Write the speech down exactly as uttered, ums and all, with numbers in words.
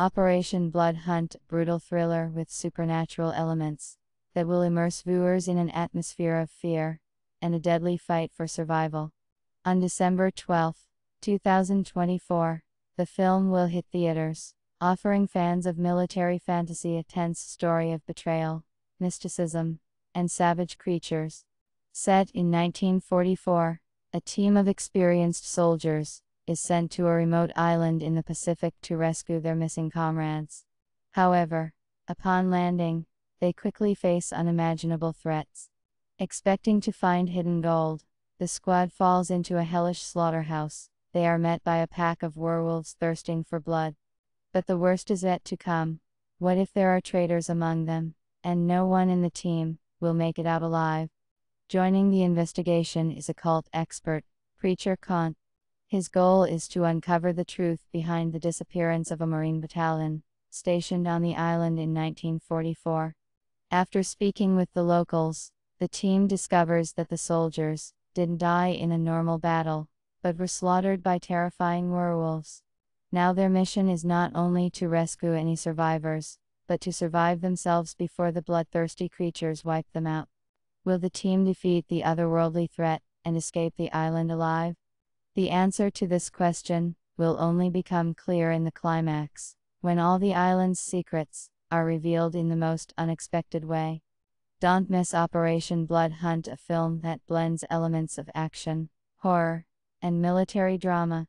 Operation Blood Hunt, brutal thriller with supernatural elements that will immerse viewers in an atmosphere of fear and a deadly fight for survival. On December twelfth, two thousand twenty-four, the film will hit theaters, offering fans of military fantasy a tense story of betrayal, mysticism, and savage creatures. Set in nineteen forty-four, a team of experienced soldiers is sent to a remote island in the Pacific to rescue their missing comrades. However, upon landing, they quickly face unimaginable threats. Expecting to find hidden gold, the squad falls into a hellish slaughterhouse. They are met by a pack of werewolves thirsting for blood. But the worst is yet to come. What if there are traitors among them, and no one in the team will make it out alive? Joining the investigation is occult expert, Preacher Kant. His goal is to uncover the truth behind the disappearance of a Marine battalion stationed on the island in nineteen forty-four. After speaking with the locals, the team discovers that the soldiers didn't die in a normal battle, but were slaughtered by terrifying werewolves. Now their mission is not only to rescue any survivors, but to survive themselves before the bloodthirsty creatures wipe them out. Will the team defeat the otherworldly threat and escape the island alive? The answer to this question will only become clear in the climax, when all the island's secrets are revealed in the most unexpected way. Don't miss Operation Blood Hunt, a film that blends elements of action, horror, and military drama.